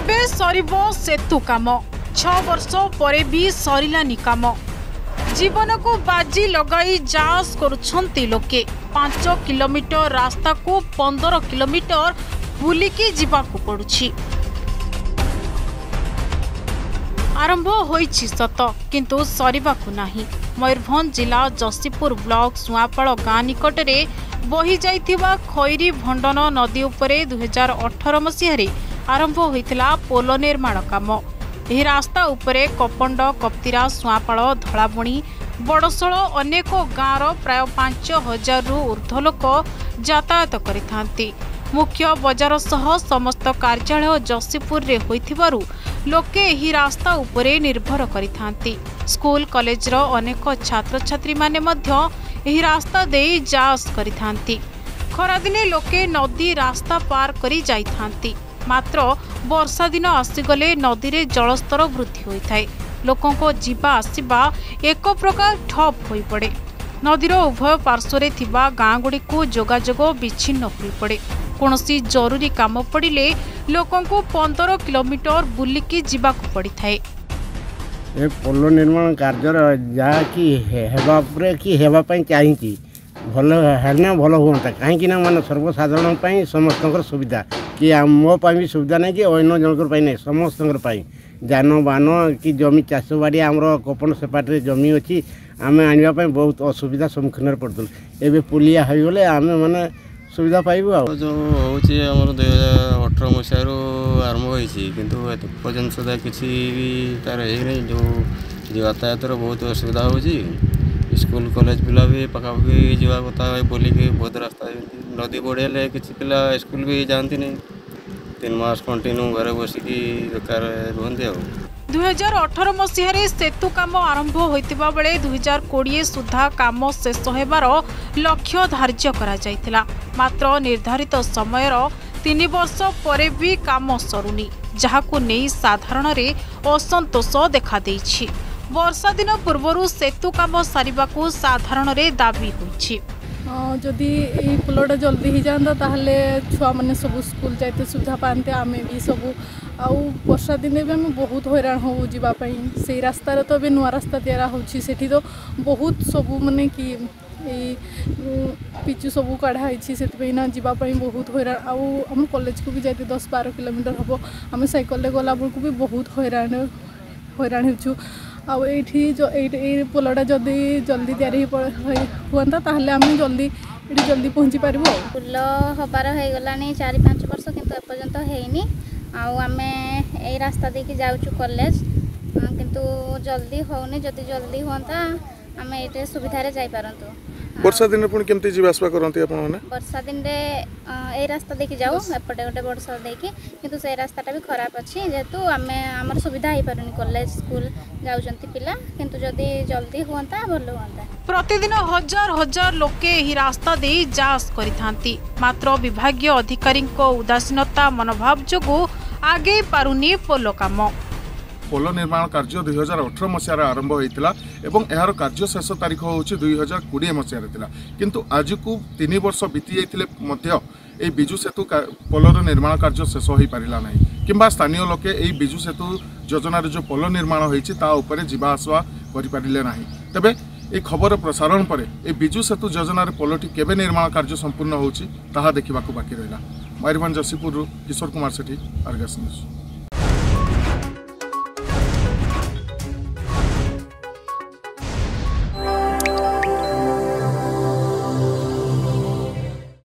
केबे सरिबो सेतु काम 6 वर्ष परे भी सरिलानि काम। जीवन को बाजी लगाई जांच करुछंती लोके। 5 किलोमीटर रास्ता को 15 किलोमीटर बुलिकी जीवाकू पड़ुछि। आरंभ होइछि सत किंतु सरिबाकू नाही। मयूरभंज जिला जशीपुर ब्लॉक सुआपाल गाँ निकटरे बोही जाइथिबा खैरी भंडन नदी उपरे 2018 मसीहारे आरंभ होइथिला पोल निर्माण काम। एही रास्ता उपरे कपंड कप्तिरा सुआपाल धलाबुणी बड़सोल अनेक गाँवर प्राय 5000 ऊर्ध्व लोक यातायात करिथांती। मुख्य बजार सह समस्त कार्यालय जशीपुर रे होइथिबारु लोके एही रास्ता उपरे निर्भर करिथांती। स्कूल कॉलेज रो अनेक छात्र छात्री माने मध्य एही रास्ता देई जास करिथांती। खरा दिने लोके नदी रास्ता पार करी जाइथांती, मात्र वर्षा दिन आसीगले नदी रे जलस्तर वृद्धि होइथाय। लोकंको जीवा आसीबा एक प्रकार ठप होई पड़े। नदीर उभय पार्श्व रे थिबा गाँ गुडी को जोगाजोग विच्छिन्न होई पड़े। कोनोसी जरूरी काम पड़िले लोकंको 15 किलोमीटर बुलिकी जीवाकू पड़िथाय। ए पोल निर्माण कार्य जहाँकि होगापाई चाहिए भल है भल हूँ कहीं मानते सर्वसाधारण समस्त सुविधा कि मोप भी सुविधा ना कि अन्न जनक ना समस्त जान बान कि जमी चाष बाड़ी आम कपन सेपाटे जमी अच्छी आम आने बहुत असुविधा सम्मुखीन पड़ूँ। एवं पुलिया होगले आम मैंने सुविधा पाइबू। जो हूँ आम 2018 मसीह आरंभ होती किंतु पर्यटन सुधा किसी भी तार है जो यातायात बहुत असुविधा हो। स्कूल कॉलेज पिला भी पखापाखि जावा कथा बोलिक बहुत रास्ता नदी बढ़िया किसी पिला स्कूल भी जाती नहीं। 3 मास कंटिन्यू घर बसिकी बेकार रुहंती। 2018 मसीह सेतु काम आरंभ होता बेले 2020 सुधा काम शेष होबार लक्ष्य धार्य करा, मात्र निर्धारित समयर 3 वर्ष पर भी काम सरुनी, जहाकू नहीं साधारण असंतोष देखादेछि। वर्षा दिन पूर्व सेतु काम सारिबाकू साधारण दाबी होइछि। जदि ये पुलटा जल्दी ही जाता ताहले छुआ मैंने सब स्कूल जाते सुविधा पाते। आम भी सब वर्षा दिने भी आम बहुत हैरान हो जीवाई। से रास्तार तो ये नुआ रास्ता तैयार होठी तो बहुत सब माने कि पिचु सब काढ़ाई से जीवाई बहुत हैरान। आम कॉलेज को भी जाते 10-12 किलोमीटर हम आम सैकल गला बेलू भी बहुत हैरान हो। आउ ये पोलटा जदि जल्दी तैयारी हुआंता ताहले आम जल्दी ये जल्दी पहुँची पारू। पुल हबार हो गला 4-5 वर्ष किंतु एपर्यंत होनी। आमे ये रास्ता देके जाऊँ कॉलेज किंतु जल्दी होनी। जदि जल्दी हुआंता आम ये सुविधा जापरतु। वर्षा दिन पुणी केमती जीवा आसवा करंती आपण माने? वर्षा दिन रे ए रास्ता देखि जाऊ एपटे गोटे वर्षा देखि किंतु से रास्ताटा भी खराब अछि। जेतु आमे हमर सुविधा हे परनी कॉलेज स्कूल जाउचंती पिला किंतु जदी जल्दी होंता भलो होंता। प्रतिदिन हजार हजार लोके एही रास्ता देई जांच करिथांती, मात्र विभागीय अधिकारी को उदासीनता मनोभाव जोगु आगे पारुनी पोलो काम। पोल निर्माण कार्य 2018 मसीहार आरंभ होता और यार कार्य शेष तारीख हूँ 2020 मसीहार। किंतु आज को 3 वर्ष बीती जाते ये विजु सेतु पोलर निर्माण कार्य शेष हो पारा ना कि स्थानीय लोके विजु सेतु योजन जो पोल निर्माण होती जीवा आसवा करें ना। तेबे ये खबर प्रसारण पर यह विजु सेतु योजन पोलटी केबे निर्माण कार्य संपूर्ण होता देखा बाकी रहा। Mayurbhanj Jashipur Kishore Kumar Sethi, Argus news.